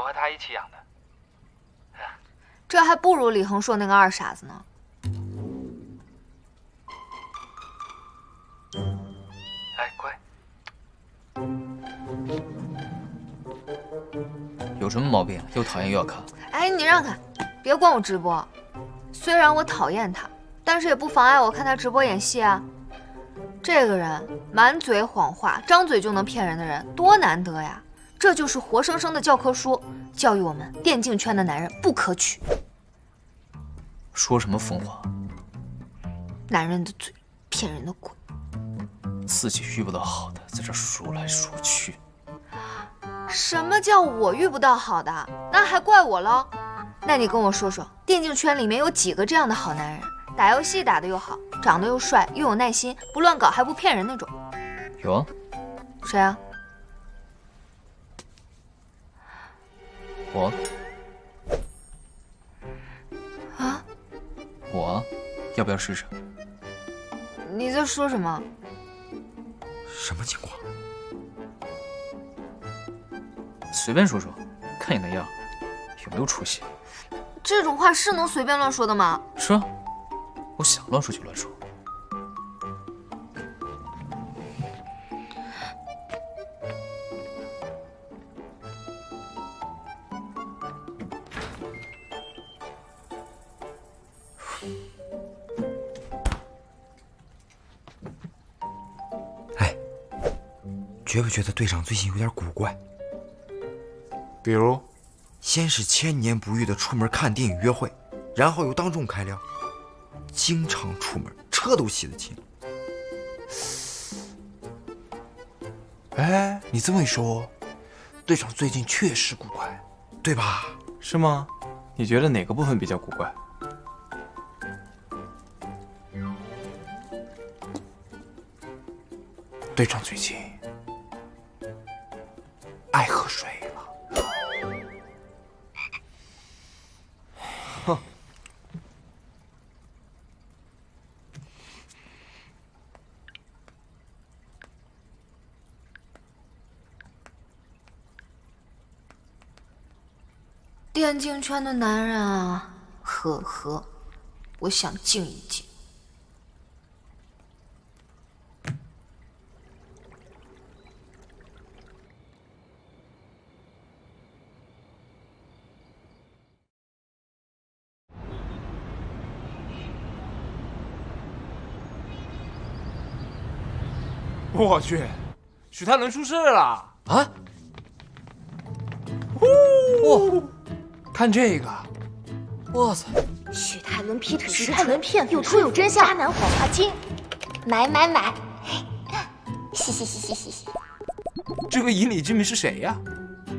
我和他一起养的。这还不如李恒硕那个二傻子呢。 哎，乖，有什么毛病？又讨厌又要看。哎，你让开，别管我直播。虽然我讨厌他，但是也不妨碍我看他直播演戏啊。这个人满嘴谎话，张嘴就能骗人的人，多难得呀！这就是活生生的教科书，教育我们电竞圈的男人不可取。说什么疯话？男人的嘴，骗人的鬼。 自己遇不到好的，在这数来数去。什么叫我遇不到好的？那还怪我喽？那你跟我说说，电竞圈里面有几个这样的好男人？打游戏打得又好，长得又帅，又有耐心，不乱搞还不骗人那种。有啊。谁啊？我。啊？我？要不要试试？你在说什么？ 什么情况？随便说说，看你那样，有没有出息？这种话是能随便乱说的吗？是啊，我想乱说就乱说。觉不觉得队长最近有点古怪？比如，先是千年不遇的出门看电影约会，然后又当众开撩，经常出门，车都洗得清。哎，你这么一说，队长最近确实古怪，对吧？是吗？你觉得哪个部分比较古怪？ 队长最近爱喝水了。哼！电竞圈的男人啊，呵呵，我想静一静。 我去，许泰伦出事了啊！哇，看这个，哇塞！许泰伦劈腿，许泰伦骗，有图有真相，渣男谎话精，买买买！嘻嘻嘻嘻嘻嘻。这个以你之名是谁呀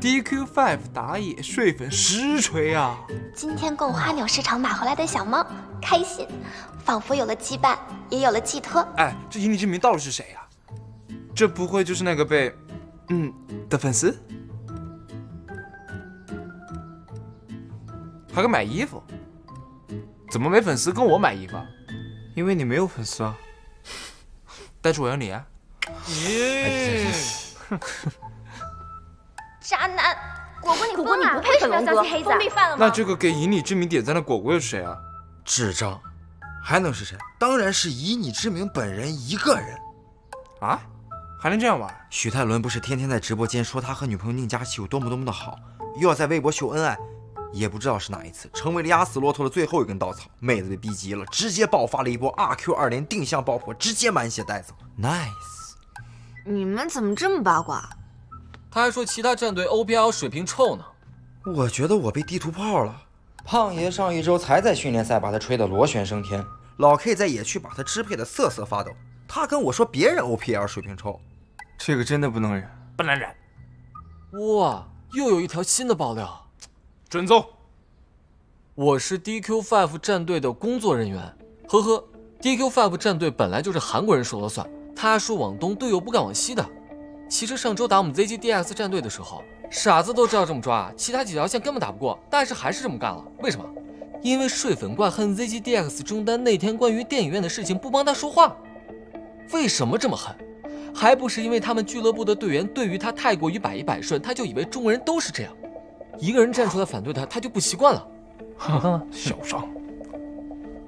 ？DQ Five 打野睡粉实锤啊！今天逛花鸟市场买回来的小猫，开心，仿佛有了羁绊，也有了寄托。哎，这以你之名到底是谁呀？ 这不会就是那个被，的粉丝，还敢买衣服？怎么没粉丝跟我买衣服？因为你没有粉丝啊。但是我有你啊。耶！渣男，果果你果果你不配什么叫黑子，封闭犯了吗？那这个给以你之名点赞的果果又是谁啊？智障，还能是谁？当然是以你之名本人一个人。啊？ 还能这样玩？许泰伦不是天天在直播间说他和女朋友宁佳琪有多么的好，又要在微博秀恩爱，也不知道是哪一次，成为了压死骆驼的最后一根稻草。妹子被逼急了，直接爆发了一波 2Q2连定向爆破，直接满血带走。Nice！ 你们怎么这么八卦？他还说其他战队 OPL 水平臭呢。我觉得我被地图炮了。胖爷上一周才在训练赛把他吹得螺旋升天，老 K 在野区把他支配的瑟瑟发抖。他跟我说别人 OPL 水平臭。 这个真的不能忍，不能忍！哇，又有一条新的爆料，准奏。我是 DQ Five 战队的工作人员，呵呵。DQ Five 战队本来就是韩国人说了算，他说往东队友不敢往西的。其实上周打我们 ZGDX 战队的时候，傻子都知道这么抓，其他几条线根本打不过，但是还是这么干了。为什么？因为睡粉怪恨 ZGDX 中单那天关于电影院的事情不帮他说话，为什么这么恨？ 还不是因为他们俱乐部的队员对于他太过于百依百顺，他就以为中国人都是这样。一个人站出来反对他，他就不习惯了。哼，嚣张！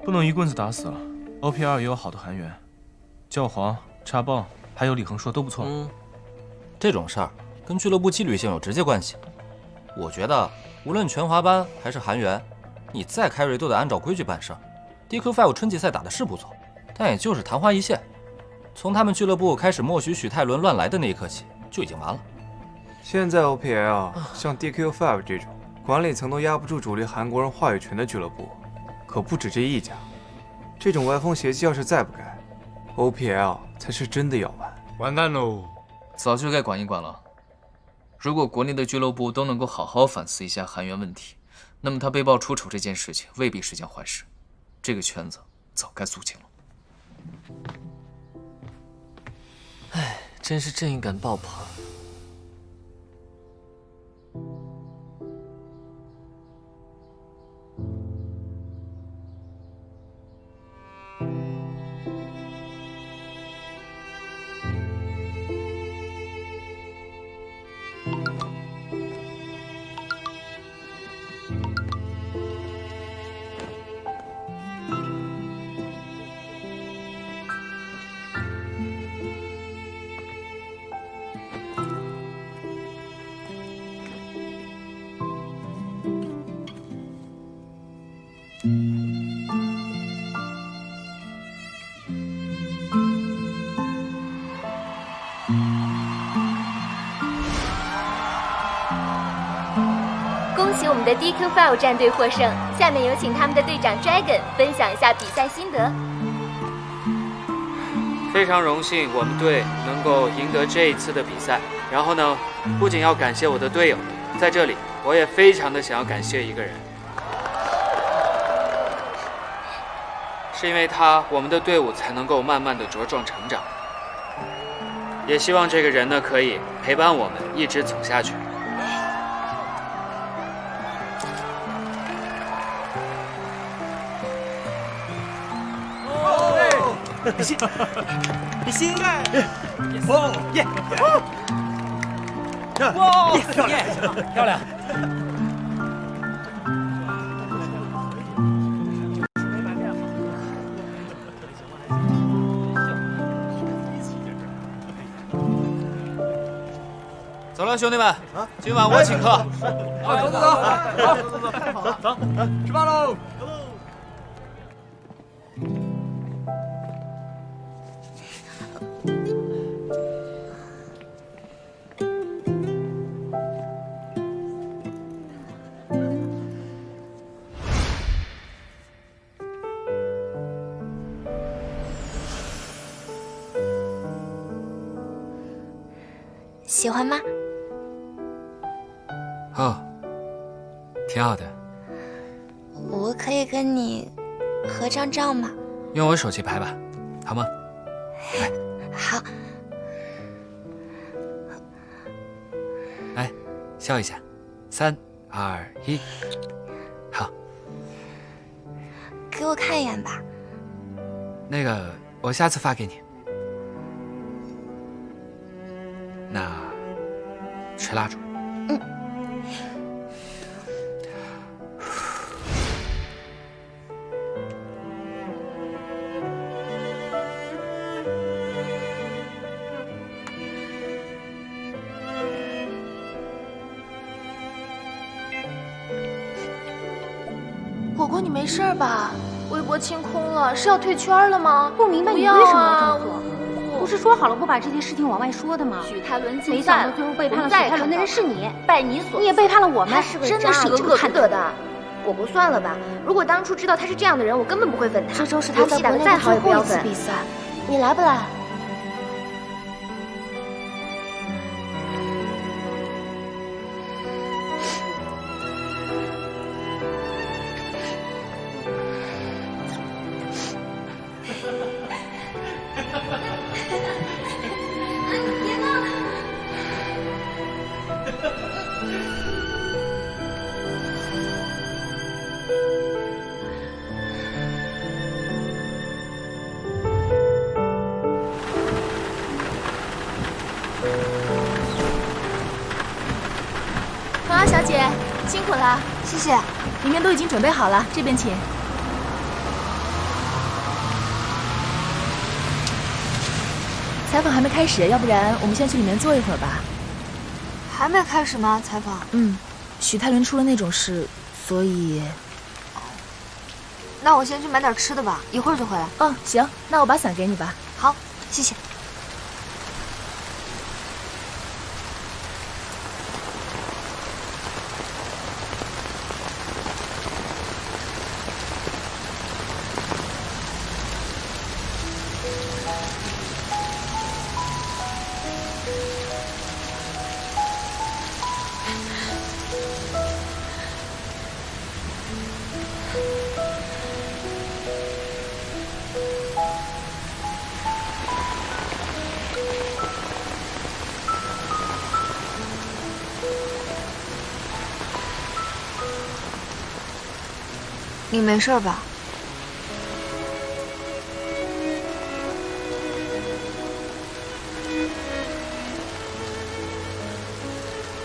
不能一棍子打死了。OPL 也有好的韩援，教皇、叉棒还有李恒硕都不错。嗯，这种事儿跟俱乐部纪律性有直接关系。我觉得无论全华班还是韩援，你再开瑞都得按照规矩办事。DQ Five 春季赛打的是不错，但也就是昙花一现。从他们俱乐部开始默许许泰伦乱来的那一刻起，就已经完了。 现在 OPL 像 DQ Five 这种管理层都压不住主力韩国人话语权的俱乐部，可不止这一家。这种歪风邪气要是再不改 ，OPL 才是真的要完蛋喽！早就该管一管了。如果国内的俱乐部都能够好好反思一下韩援问题，那么他被曝出丑这件事情未必是件坏事。这个圈子早该肃清了。哎，真是正义感爆棚。 我们的 DQ Five 战队获胜，下面有请他们的队长 Dragon 分享一下比赛心得。非常荣幸我们队能够赢得这一次的比赛，然后呢，不仅要感谢我的队友，在这里我也非常的想要感谢一个人，是因为他，我们的队伍才能够慢慢的茁壮成长。也希望这个人呢，可以陪伴我们一直走下去。 比心，哇耶！哇，漂亮，漂亮！走了，兄弟们，今晚我请客。走，吃饭喽！ 喜欢吗？哦，挺好的。我可以跟你合张照吗？用我手机拍吧，好吗？来，好。来，笑一下，3、2、1，好。给我看一眼吧。那个，我下次发给你。那。 吹蜡烛。嗯。果果，你没事吧？微博清空了，是要退圈了吗？不明白你为什么要这么做。 不是说好了不把这件事情往外说的吗？许泰伦没想到最后背叛了许泰伦的人是你，拜你所赐，你也背叛了我们，真的是个恶毒的。果果算了吧，如果当初知道他是这样的人，我根本不会粉他。这周是他在国内的最后一次比赛，你来不来？辛苦了，谢谢。里面都已经准备好了，这边请。采访还没开始，要不然我们先去里面坐一会儿吧。还没开始吗？采访？嗯，许泰伦出了那种事，所以……那我先去买点吃的吧，一会儿就回来。嗯，行，那我把伞给你吧。好，谢谢。 你没事吧？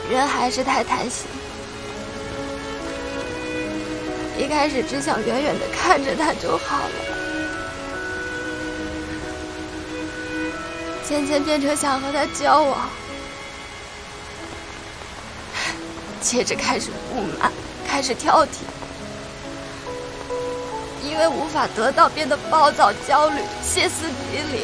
人还是太贪心。一开始只想远远的看着他就好了，渐渐变成想和他交往，接着开始不满，开始挑剔。 因为无法得到，变得暴躁、焦虑、歇斯底里。